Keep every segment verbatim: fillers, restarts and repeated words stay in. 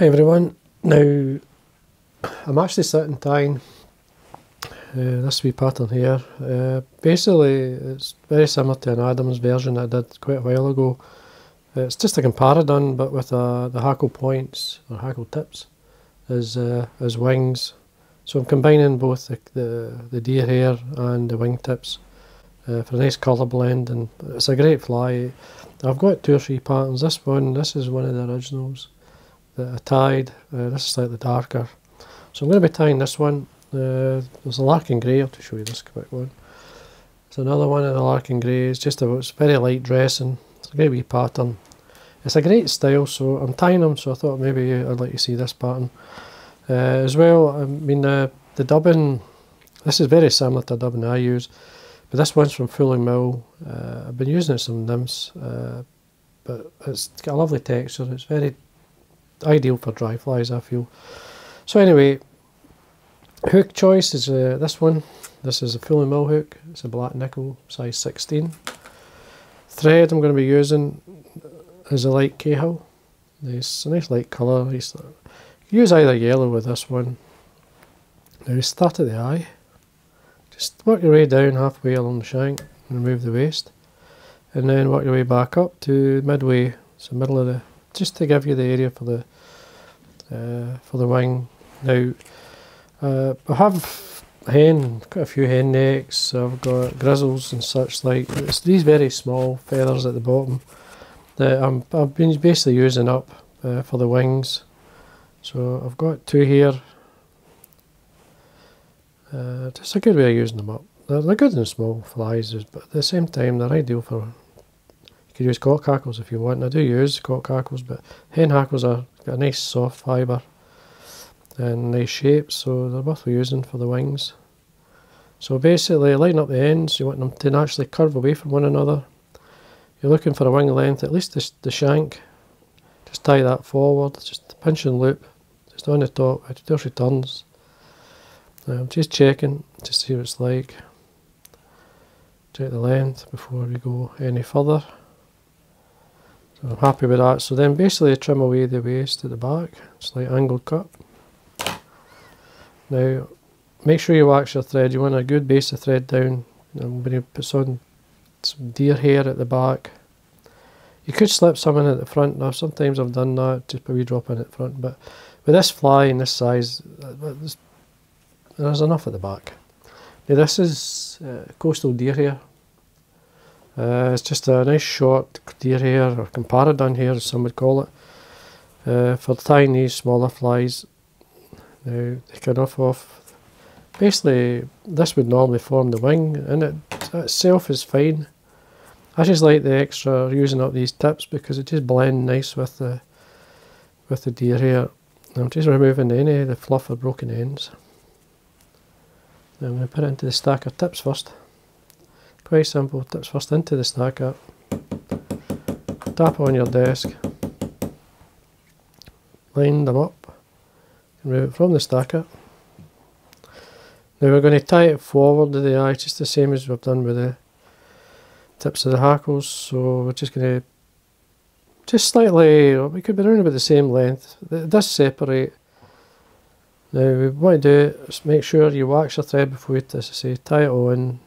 Hi everyone, now I'm actually sitting tying uh, this wee pattern here. Uh, basically it's very similar to an Adams version that I did quite a while ago. It's just a Comparadun but with uh, the hackle points or hackle tips as, uh, as wings. So I'm combining both the, the, the deer hair and the wing tips uh, for a nice colour blend, and it's a great fly. I've got two or three patterns. This one, this is one of the originals that I tied. Uh, this is slightly darker, so I'm going to be tying this one. Uh, there's a Larkin Grey. I have to show you this quick one. It's another one of the Larkin Greys. Just a, it's very light dressing. It's a great wee pattern. It's a great style. So I'm tying them. So I thought maybe I'd like to see this pattern uh, as well. I mean uh, the dubbing. This is very similar to the dubbing I use, but this one's from Fulling Mill. Uh, I've been using it some nymphs, uh, but it's got a lovely texture. It's very ideal for dry flies, I feel. So anyway, hook choice is uh, this one. This is a Fulling Mill hook. It's a black nickel, size sixteen. Thread I'm going to be using is a light Cahill. It's a nice light colour. You use either yellow with this one. Now start at the eye. Just work your way down halfway along the shank and remove the waist, and then work your way back up to midway. It's the middle of the, just to give you the area for the uh, for the wing. Now uh, I have hen, quite a few hen necks. I've got grizzles and such like. It's these very small feathers at the bottom that I'm, I've been basically using up uh, for the wings. So I've got two here. Uh, it's a good way of using them up. They're, they're good in small flies, but at the same time they're ideal for. You use cock hackles if you want. I do use cock hackles, but hen hackles are got a nice soft fibre and nice shape, so they're worth using for the wings. So basically, line up the ends. You want them to naturally curve away from one another. You're looking for a wing length, at least the, the shank. Just tie that forward. Just pinch and loop. Just on the top. It just returns. I'm just checking to see what it's like. Check the length before we go any further. I'm happy with that. So then basically I trim away the waist at the back, slight angled cut. Now make sure you wax your thread. You want a good base of thread down. I'm going to put on some deer hair at the back. You could slip some in at the front. Now sometimes I've done that, just put a wee drop in at the front, but with this fly and this size there's enough at the back. Now this is uh, Coastal Deer Hair. Uh, it's just a nice short deer hair, or Comparadun hair as some would call it, uh, for tying these smaller flies. Now they can off off. Basically this would normally form the wing, and it itself is fine. I just like the extra using up these tips because it just blend nice with the with the deer hair. I'm just removing any of the fluff or broken ends. Now I'm going to put it into the stack of tips first. Quite simple, tips first into the stack up, tap on your desk, line them up, remove it from the stack up. Now we're going to tie it forward to the eye, just the same as we've done with the tips of the hackles. So we're just going to, just slightly, we could be around about the same length. It does separate. Now we want to do is make sure you wax your thread before you, as I say, tie it on.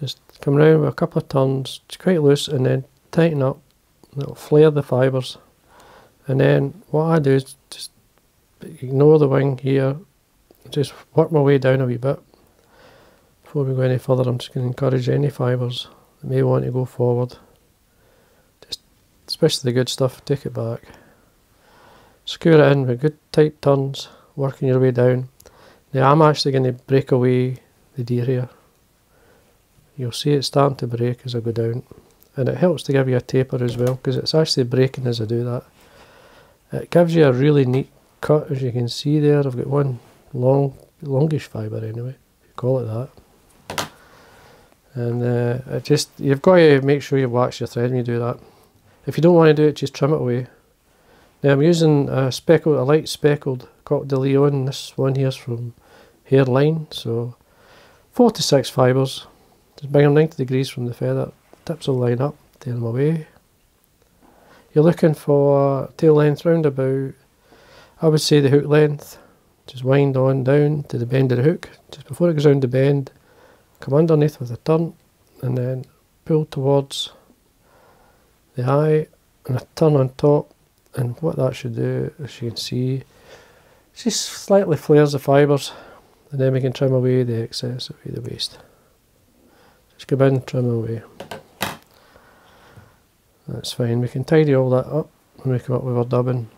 Just come round with a couple of turns, it's quite loose, and then tighten up. It'll flare the fibres. And then what I do is just ignore the wing here, just work my way down a wee bit. Before we go any further, I'm just going to encourage any fibres that may want to go forward. Just, especially the good stuff, take it back. Skewer it in with good tight turns, working your way down. Now I'm actually going to break away the deer here. You'll see it starting to break as I go down, and it helps to give you a taper as well because it's actually breaking as I do that. It gives you a really neat cut, as you can see there. I've got one long, longish fibre anyway, if you call it that. And uh, it just, you've got to make sure you wax your thread when you do that. If you don't want to do it, just trim it away. Now I'm using a speckled, a light speckled Coq de Leon. This one here's from Hairline, so four to six fibres. Just bring them ninety degrees from the feather, tips will line up, tear them away. You're looking for tail length round about I would say the hook length, just wind on down to the bend of the hook, just before it goes round the bend, come underneath with a turn and then pull towards the eye and a turn on top, and what that should do, as you can see, just slightly flares the fibres, and then we can trim away the excess away the waste. Just go in, trim away. That's fine, we can tidy all that up when we come up with our dubbing.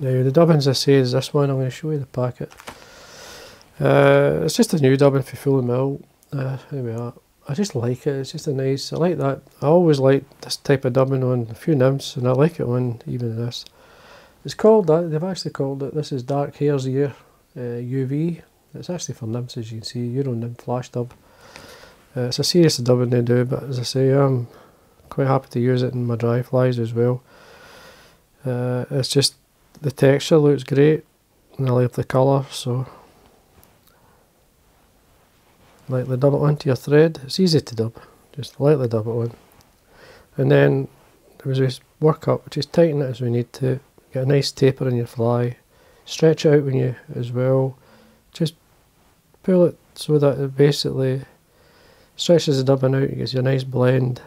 Now the dubbing, as I say, is this one. I'm going to show you the packet. Uh, it's just a new dubbing for Fulling Mill. Uh, here we are. I just like it, it's just a nice, I like that. I always like this type of dubbing on a few nymphs, and I like it on even this. It's called that, they've actually called it, this is Dark Hair's Ear uh, U V. It's actually for nymphs, as you can see, Euro Nymph Flash Dub. Uh, it's a serious dubbing they do, but as I say, I'm quite happy to use it in my dry flies as well. Uh, it's just, the texture looks great, and I like the colour, so lightly dub it onto your thread. It's easy to dub, just lightly dub it on, and then as we work up, just tighten it as we need to, get a nice taper in your fly, stretch it out when you as well, just pull it so that it basically stretches the dubbing out, it gives you a nice blend,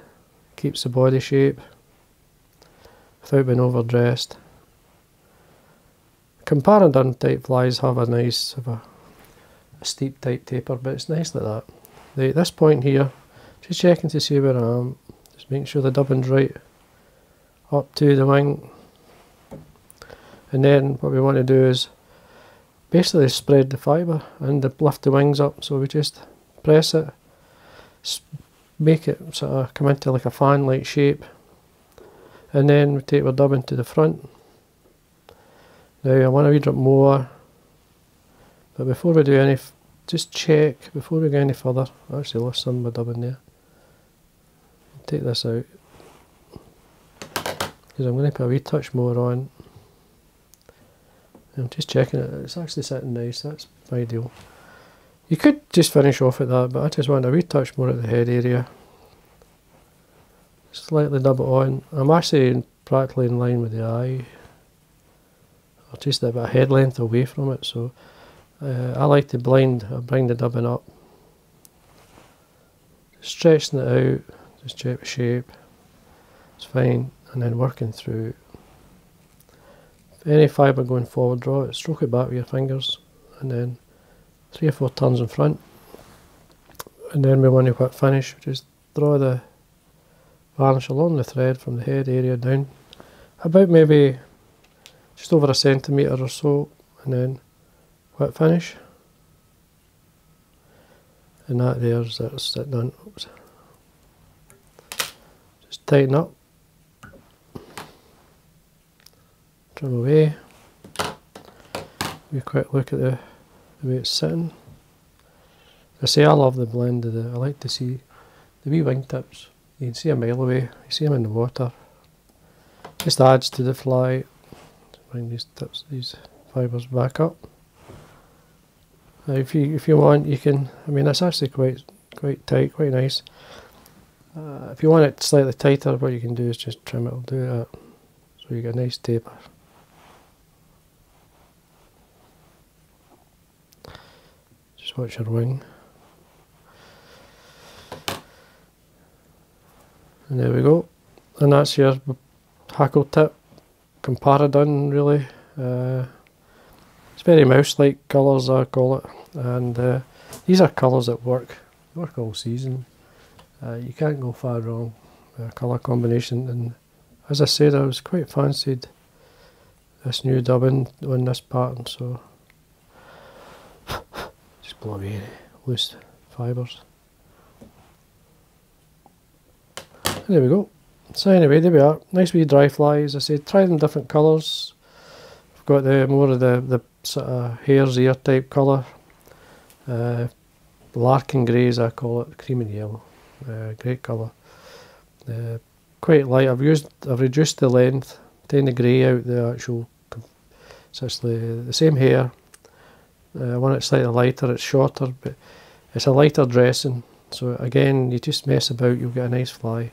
keeps the body shape without being overdressed. Comparadun type flies have a nice, have a, a steep type taper, but it's nice like that. They, at this point here, just checking to see where I am, just making sure the dubbing's right up to the wing, and then what we want to do is basically spread the fibre and lift the wings up, so we just press it, make it sort of come into like a fan-like shape, and then we take our dubbing to the front. Now I want a wee drop more, but before we do any, f just check, before we go any further, I actually lost some of my dubbing there, take this out, because I'm going to put a wee touch more on. I'm just checking it, it's actually sitting nice, that's ideal. You could just finish off at that, but I just want a wee touch more at the head area, slightly dub it on. I'm actually in, practically in line with the eye, or just about a head length away from it, so uh, I like to blind, I bring the dubbing up, stretching it out, just check the shape, it's fine, and then working through. If any fibre going forward, draw it, stroke it back with your fingers, and then three or four turns in front, and then we want to put finish, just draw the varnish along the thread from the head area down, about maybe just over a centimetre or so, and then wet finish, and that there's that's it done. Oops. Just tighten up, trim away, a quick look at the, the way it's sitting. I say I love the blend of the, I like to see the wee wingtips, you can see a mile away, you see them in the water, just adds to the fly. Bring these tips, these fibres back up. Now if you if you want, you can, I mean that's actually quite quite tight, quite nice. Uh, if you want it slightly tighter, what you can do is just trim it, I'll do that, so you get a nice taper. Just watch your wing. And there we go, and that's your hackle tip. Comparadun, really. Uh, it's very mouse-like colours, I call it, and uh, these are colours that work. They work all season. Uh, you can't go far wrong with a colour combination, and as I said, I was quite fancied this new dubbing on this pattern, so just blow away loose fibres. There we go. So anyway, there we are, nice wee dry flies. I said try them different colours. I've got the more of the, the sort of hare's ear type colour, uh, Larkin Grey as I call it, cream and yellow, uh, great colour, uh, quite light. I've used, I've reduced the length, taking the grey out the actual, it's actually the same hair. Uh, one that's slightly lighter, it's shorter, but it's a lighter dressing, so again you just mess about, you'll get a nice fly.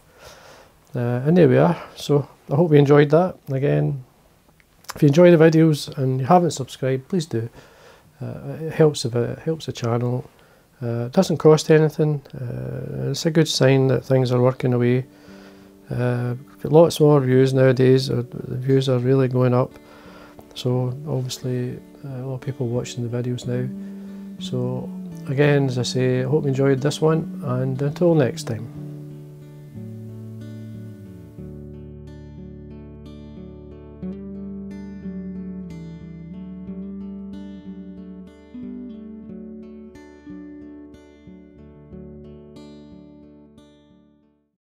Uh, and there we are, so I hope you enjoyed that. Again, If you enjoy the videos and you haven't subscribed, please do. Uh, it helps the, it helps the channel. Uh, it doesn't cost anything. Uh, it's a good sign that things are working away. Uh, lots more views nowadays. The views are really going up. So obviously uh, a lot of people watching the videos now. So again, as I say, I hope you enjoyed this one, and until next time.